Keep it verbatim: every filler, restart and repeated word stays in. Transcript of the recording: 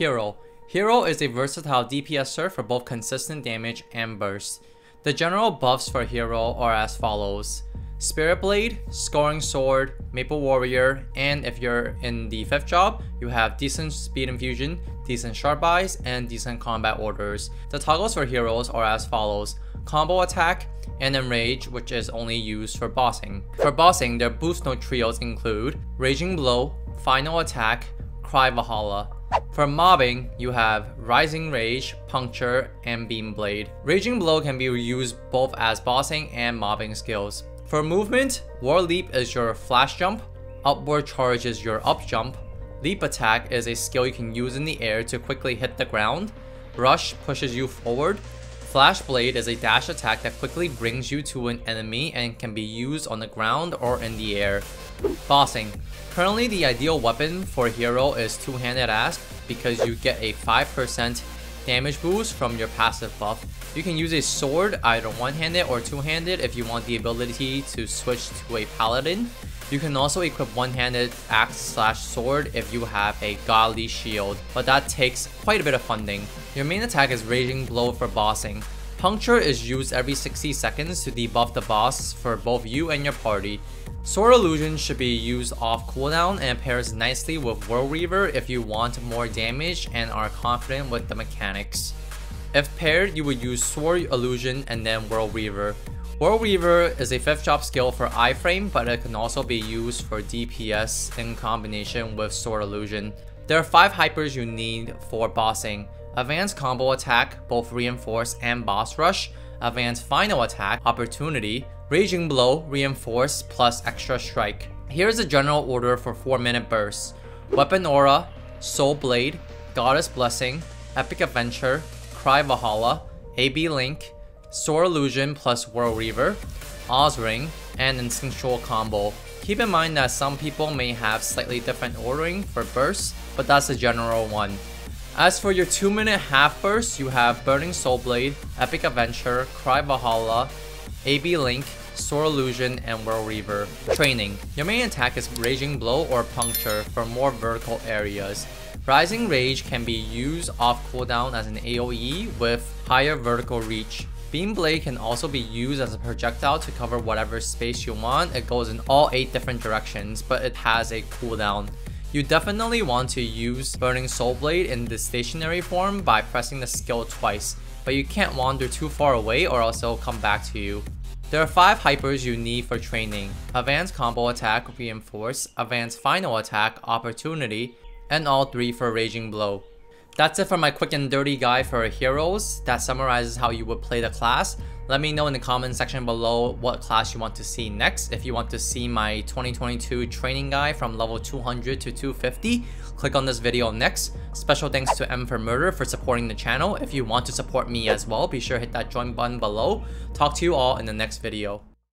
Hero. Hero is a versatile D P S er for both consistent damage and burst. The general buffs for Hero are as follows: Spirit Blade, Scoring Sword, Maple Warrior, and if you're in the fifth job, you have decent speed infusion, decent sharp eyes, and decent combat orders. The toggles for heroes are as follows: Combo Attack and Enrage, which is only used for bossing. For bossing, their boost note trios include Raging Blow, Final Attack, Cry Valhalla. For mobbing, you have Rising Rage, Puncture, and Beam Blade. Raging Blow can be used both as bossing and mobbing skills. For movement, War Leap is your flash jump, Upward Charge is your up jump, Leap Attack is a skill you can use in the air to quickly hit the ground, Rush pushes you forward, Flash Blade is a dash attack that quickly brings you to an enemy and can be used on the ground or in the air. Bossing. Currently, the ideal weapon for Hero is Two-Handed Axe because you get a five percent damage boost from your passive buff. You can use a sword, either one-handed or two-handed, if you want the ability to switch to a paladin. You can also equip one-handed axe slash sword if you have a godly shield, but that takes quite a bit of funding. Your main attack is Raging Blow for bossing. Puncture is used every sixty seconds to debuff the boss for both you and your party. Sword Illusion should be used off cooldown and pairs nicely with World Reaver if you want more damage and are confident with the mechanics. If paired, you would use Sword Illusion and then World Reaver. War Weaver is a fifth job skill for iframe, but it can also be used for D P S in combination with Sword Illusion. There are five hypers you need for bossing: Advanced Combo Attack, both Reinforce and Boss Rush, Advanced Final Attack, Opportunity, Raging Blow, Reinforce, plus Extra Strike. Here's a general order for four minute bursts: Weapon Aura, Soul Blade, Goddess Blessing, Epic Adventure, Cry Valhalla, A B Link, Sword Illusion plus World Reaver, Oz Ring, and Instinctual Combo. Keep in mind that some people may have slightly different ordering for bursts, but that's the general one. As for your two minute half bursts, you have Burning Soul Blade, Epic Adventure, Cry Valhalla, A B Link, Sword Illusion, and World Reaver. Training. Your main attack is Raging Blow or Puncture for more vertical areas. Rising Rage can be used off cooldown as an A O E with higher vertical reach. Beam Blade can also be used as a projectile to cover whatever space you want. It goes in all eight different directions, but it has a cooldown. You definitely want to use Burning Soul Blade in the stationary form by pressing the skill twice, but you can't wander too far away or else it'll come back to you. There are five hypers you need for training: Advanced Combo Attack, Reinforce, Advanced Final Attack, Opportunity, and all three for Raging Blow. That's it for my quick and dirty guide for heroes that summarizes how you would play the class. Let me know in the comment section below what class you want to see next. If you want to see my twenty twenty-two training guide from level two hundred to two fifty, click on this video next. Special thanks to M for Murder for supporting the channel. If you want to support me as well, be sure to hit that join button below. Talk to you all in the next video.